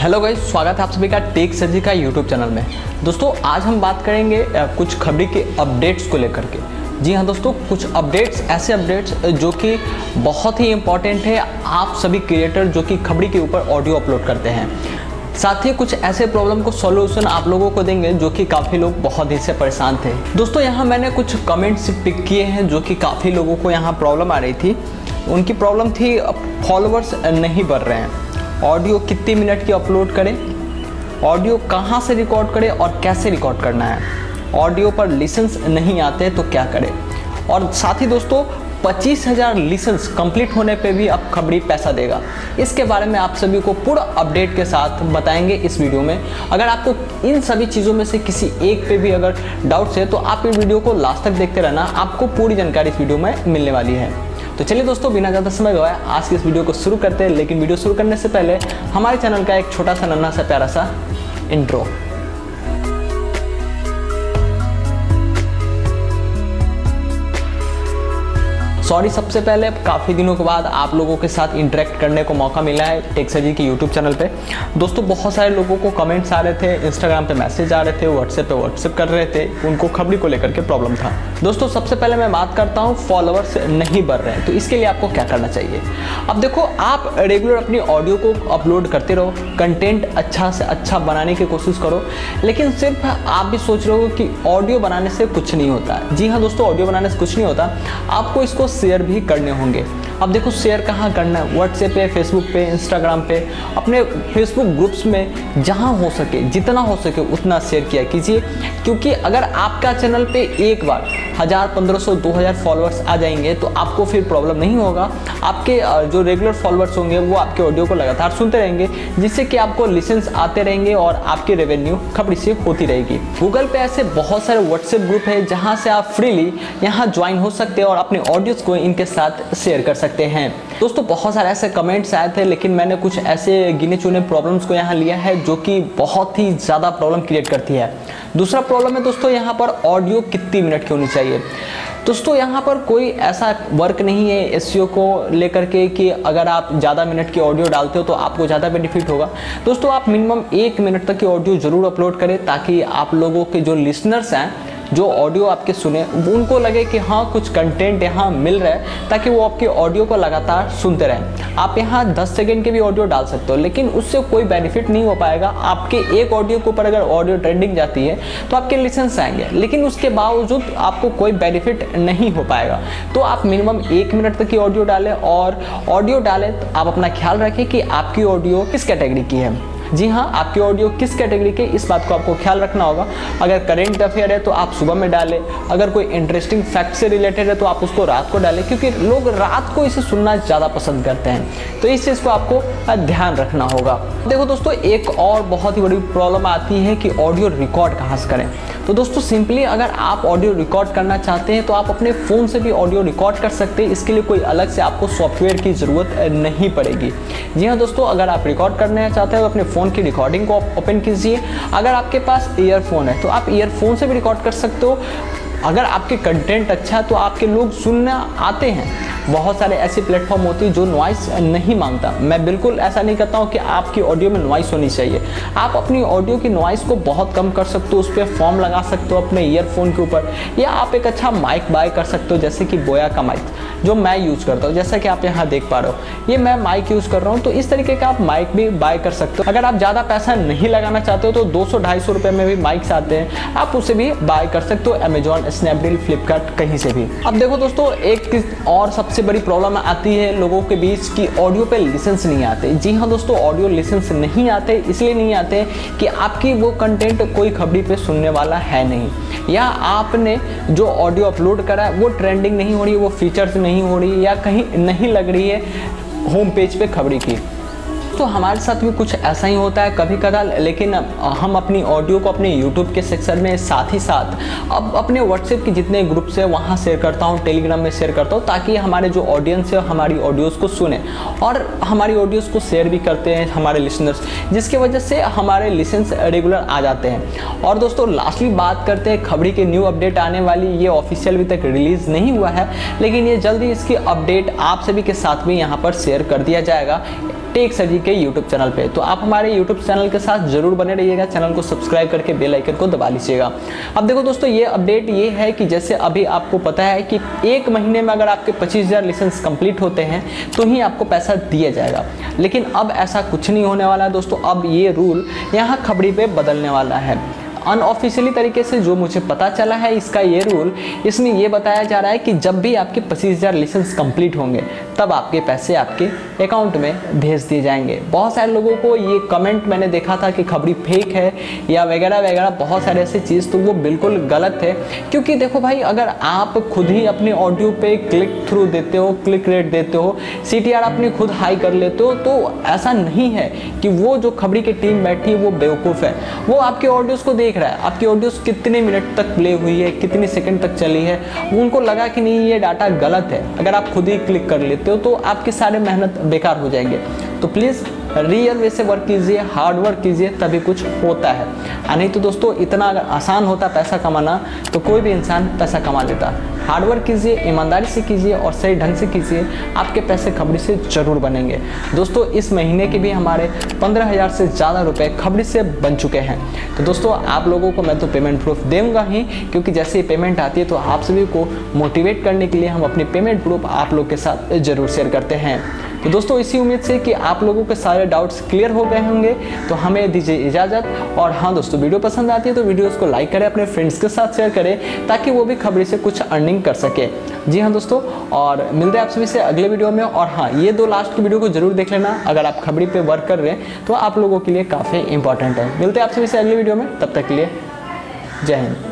Hello guys, स्वागत है आप सभी का टेक सजी का यूट्यूब चैनल में। दोस्तों आज हम बात करेंगे कुछ खबरी के अपडेट्स को लेकर के। जी हाँ दोस्तों, कुछ अपडेट्स, ऐसे अपडेट्स जो कि बहुत ही इम्पॉर्टेंट है आप सभी क्रिएटर जो कि खबरी के ऊपर ऑडियो अपलोड करते हैं। साथ ही कुछ ऐसे प्रॉब्लम को सॉल्यूशन आप लोगों को देंगे जो कि काफ़ी लोग बहुत दिन से परेशान थे। दोस्तों यहाँ मैंने कुछ कमेंट्स पिक किए हैं जो कि काफ़ी लोगों को यहाँ प्रॉब्लम आ रही थी। उनकी प्रॉब्लम थी फॉलोअर्स नहीं बढ़ रहे हैं, ऑडियो कितने मिनट की अपलोड करें, ऑडियो कहाँ से रिकॉर्ड करें और कैसे रिकॉर्ड करना है, ऑडियो पर लिसन्स नहीं आते तो क्या करें। और साथ ही दोस्तों 25,000 लिसन्स कंप्लीट होने पे भी अब खबरी पैसा देगा। इसके बारे में आप सभी को पूरा अपडेट के साथ बताएंगे इस वीडियो में। अगर आपको इन सभी चीज़ों में से किसी एक पे भी अगर डाउट्स है तो आप इस वीडियो को लास्ट तक देखते रहना, आपको पूरी जानकारी इस वीडियो में मिलने वाली है। तो चलिए दोस्तों, बिना ज़्यादा समय गवाए आज की इस वीडियो को शुरू करते हैं। लेकिन वीडियो शुरू करने से पहले हमारे चैनल का एक छोटा सा नन्हा सा प्यारा सा इंट्रो। सॉरी, सबसे पहले काफ़ी दिनों के बाद आप लोगों के साथ इंटरेक्ट करने को मौका मिला है टेक सजी के यूट्यूब चैनल पे। दोस्तों बहुत सारे लोगों को कमेंट्स आ रहे थे, इंस्टाग्राम पे मैसेज आ रहे थे, व्हाट्सएप कर रहे थे, उनको खबरी को लेकर के प्रॉब्लम था। दोस्तों सबसे पहले मैं बात करता हूँ फॉलोअर्स नहीं बढ़ रहे हैं तो इसके लिए आपको क्या करना चाहिए। अब देखो, आप रेगुलर अपनी ऑडियो को अपलोड करते रहो, कंटेंट अच्छा से अच्छा बनाने की कोशिश करो। लेकिन सिर्फ आप भी सोच रहे हो कि ऑडियो बनाने से कुछ नहीं होता। जी हाँ दोस्तों, ऑडियो बनाने से कुछ नहीं होता, आपको इसको शेयर भी करने होंगे। अब देखो शेयर कहाँ करना है, व्हाट्सएप पे, फेसबुक पे, इंस्टाग्राम पे, अपने फेसबुक ग्रुप्स में, जहाँ हो सके जितना हो सके उतना शेयर किया कीजिए। क्योंकि अगर आपका चैनल पे एक बार 1000, 1500, 2000 फॉलोअर्स आ जाएंगे तो आपको फिर प्रॉब्लम नहीं होगा। आपके जो रेगुलर फॉलोअर्स होंगे वो आपके ऑडियो को लगातार सुनते रहेंगे, जिससे कि आपको लिसन्स आते रहेंगे और आपकी रेवेन्यू खबरी से होती रहेगी। गूगल पे ऐसे बहुत सारे व्हाट्सएप ग्रुप है जहाँ से आप फ्रीली यहाँ ज्वाइन हो सकते हैं और अपने ऑडियोज़ को इनके साथ शेयर कर सकते हैं। दोस्तों बहुत सारे ऐसे कमेंट्स आए थे, लेकिन मैंने कुछ ऐसे गिने चुने प्रॉब्लम्स को यहाँ लिया है जो कि बहुत ही ज़्यादा प्रॉब्लम क्रिएट करती है। दूसरा प्रॉब्लम है दोस्तों यहाँ पर ऑडियो कितनी मिनट की होनी चाहिए। दोस्तों यहाँ पर कोई ऐसा वर्क नहीं है एसईओ को लेकर के कि अगर आप ज़्यादा मिनट की ऑडियो डालते हो तो आपको ज़्यादा बेनिफिट होगा। दोस्तों आप मिनिमम 1 मिनट तक की ऑडियो ज़रूर अपलोड करें ताकि आप लोगों के जो लिसनर्स हैं, जो ऑडियो आपके सुने, उनको लगे कि हाँ कुछ कंटेंट यहाँ मिल रहा है, ताकि वो आपके ऑडियो को लगातार सुनते रहें। आप यहाँ 10 सेकंड के भी ऑडियो डाल सकते हो, लेकिन उससे कोई बेनिफिट नहीं हो पाएगा। आपके एक ऑडियो के ऊपर अगर ऑडियो ट्रेंडिंग जाती है तो आपके लिसन्स आएंगे, लेकिन उसके बावजूद आपको कोई बेनिफिट नहीं हो पाएगा। तो आप मिनिमम 1 मिनट तक की ऑडियो डालें, और ऑडियो डालें तो आप अपना ख्याल रखें कि आपकी ऑडियो किस कैटेगरी की है। जी हाँ, आपकी ऑडियो किस कैटेगरी के, इस बात को आपको ख्याल रखना होगा। अगर करेंट अफेयर है तो आप सुबह में डालें, अगर कोई इंटरेस्टिंग फैक्ट से रिलेटेड है तो आप उसको रात को डालें, क्योंकि लोग रात को इसे सुनना ज़्यादा पसंद करते हैं। तो इस चीज़ को आपको ध्यान रखना होगा। देखो दोस्तों, एक और बहुत ही बड़ी प्रॉब्लम आती है कि ऑडियो रिकॉर्ड कहाँ से करें। तो दोस्तों सिंपली अगर आप ऑडियो रिकॉर्ड करना चाहते हैं तो आप अपने फ़ोन से भी ऑडियो रिकॉर्ड कर सकते हैं। इसके लिए कोई अलग से आपको सॉफ्टवेयर की ज़रूरत नहीं पड़ेगी। जी हाँ दोस्तों, अगर आप रिकॉर्ड करना चाहते हैं तो अपने फ़ोन की रिकॉर्डिंग को आप ओपन कीजिए। अगर आपके पास ईयरफोन है तो आप ईयरफोन से भी रिकॉर्ड कर सकते हो। अगर आपके कंटेंट अच्छा है तो आपके लोग सुनना आते हैं। बहुत सारे ऐसे प्लेटफॉर्म होते हैं जो नॉइस नहीं मांगता। मैं बिल्कुल ऐसा नहीं कहता हूँ कि आपकी ऑडियो में नॉइस होनी चाहिए। आप अपनी ऑडियो की नॉइस को बहुत कम कर सकते हो, उस पर फॉर्म लगा सकते हो अपने ईयरफोन के ऊपर, या आप एक अच्छा माइक बाय कर सकते हो, जैसे कि बोया का माइक जो मैं यूज़ करता हूँ, जैसा कि आप यहाँ देख पा रहे हो, ये मैं माइक यूज़ कर रहा हूँ। तो इस तरीके का आप माइक भी बाय कर सकते हो। अगर आप ज़्यादा पैसा नहीं लगाना चाहते हो तो 200-250 रुपये में भी माइक्स आते हैं, आप उसे भी बाय कर सकते हो अमेज़न, स्नैपडील, फ्लिपकार्ट, कहीं से भी। अब देखो दोस्तों, एक और सबसे बड़ी प्रॉब्लम आती है लोगों के बीच कि ऑडियो पे लिसन्स नहीं आते। जी हाँ दोस्तों, ऑडियो लिसन्स नहीं आते, इसलिए नहीं आते कि आपकी वो कंटेंट कोई खबरी पे सुनने वाला है नहीं, या आपने जो ऑडियो अपलोड करा है वो ट्रेंडिंग नहीं हो रही, वो फीचर्स नहीं हो रही, या कहीं नहीं लग रही है होम पेज पे खबरी की। तो हमारे साथ भी कुछ ऐसा ही होता है कभी कदार, लेकिन हम अपनी ऑडियो को अपने यूट्यूब के सेक्शन में, साथ ही साथ अब अपने व्हाट्सएप के जितने ग्रुप्स हैं वहाँ शेयर करता हूँ, टेलीग्राम में शेयर करता हूँ, ताकि हमारे जो ऑडियंस है हमारी ऑडियोज़ को सुने और हमारी ऑडियोज़ को शेयर भी करते हैं हमारे लिसनर्स, जिसकी वजह से हमारे लिसन्स रेगुलर आ जाते हैं। और दोस्तों लास्टली बात करते हैं खबरी के न्यू अपडेट आने वाली। ये ऑफिशियल अभी तक रिलीज़ नहीं हुआ है, लेकिन ये जल्दी इसकी अपडेट आप सभी के साथ भी यहाँ पर शेयर कर दिया जाएगा। टेक सजी के यूट्यूब चैनल पे। तो आप हमारे यूट्यूब चैनल के साथ जरूर बने रहिएगा, चैनल को सब्सक्राइब करके बेल आइकन को दबा लीजिएगा। अब देखो दोस्तों, ये अपडेट ये है कि जैसे अभी आपको पता है कि एक महीने में अगर आपके 25,000 लेसन्स कंप्लीट होते हैं तो ही आपको पैसा दिया जाएगा, लेकिन अब ऐसा कुछ नहीं होने वाला है दोस्तों। अब ये रूल यहाँ खबरी पे बदलने वाला है। अनऑफिशियली तरीके से जो मुझे पता चला है इसका ये रूल, इसमें यह बताया जा रहा है कि जब भी आपके 25,000 लेसन्स कंप्लीट होंगे तब आपके पैसे आपके अकाउंट में भेज दिए जाएंगे। बहुत सारे लोगों को ये कमेंट मैंने देखा था कि खबरी फेक है या वगैरह वगैरह बहुत सारे ऐसी चीज़, तो वो बिल्कुल गलत है। क्योंकि देखो भाई, अगर आप खुद ही अपने ऑडियो पे क्लिक थ्रू देते हो, क्लिक रेट देते हो, CTR अपने खुद हाई कर लेते हो, तो ऐसा नहीं है कि वो जो खबरी की टीम बैठी है वो बेवकूफ़ है। वो आपके ऑडियोज़ को देख रहा है, आपकी ऑडियोज़ कितने मिनट तक प्ले हुई है, कितने सेकंड तक चली है, उनको लगा कि नहीं ये डाटा गलत है, अगर आप खुद ही क्लिक कर लेते हो तो आपकी सारी मेहनत बेकार हो जाएंगे। तो प्लीज़ रियल वे से वर्क कीजिए, हार्ड वर्क कीजिए, तभी कुछ होता है। नहीं तो दोस्तों इतना अगर आसान होता पैसा कमाना तो कोई भी इंसान पैसा कमा लेता। हार्ड वर्क कीजिए, ईमानदारी से कीजिए और सही ढंग से कीजिए, आपके पैसे खबरी से ज़रूर बनेंगे। दोस्तों इस महीने के भी हमारे 15,000 से ज़्यादा रुपए खबरी से बन चुके हैं। तो दोस्तों आप लोगों को मैं तो पेमेंट प्रूफ दूंगा ही, क्योंकि जैसे ही पेमेंट आती है तो आप सभी को मोटिवेट करने के लिए हम अपनी पेमेंट प्रूफ आप लोग के साथ जरूर शेयर करते हैं। तो दोस्तों इसी उम्मीद से कि आप लोगों के सारे डाउट्स क्लियर हो गए होंगे, तो हमें दीजिए इजाज़त। और हाँ दोस्तों, वीडियो पसंद आती है तो वीडियोस को लाइक करें, अपने फ्रेंड्स के साथ शेयर करें ताकि वो भी खबरी से कुछ अर्निंग कर सके। जी हाँ दोस्तों, और मिलते हैं आप सभी से अगले वीडियो में। और हाँ, ये दो लास्ट की वीडियो को जरूर देख लेना, अगर आप खबरी पर वर्क कर रहे हैं तो आप लोगों के लिए काफ़ी इंपॉर्टेंट है। मिलते हैं आप सभी से अगले वीडियो में, तब तक के लिए जय हिंद।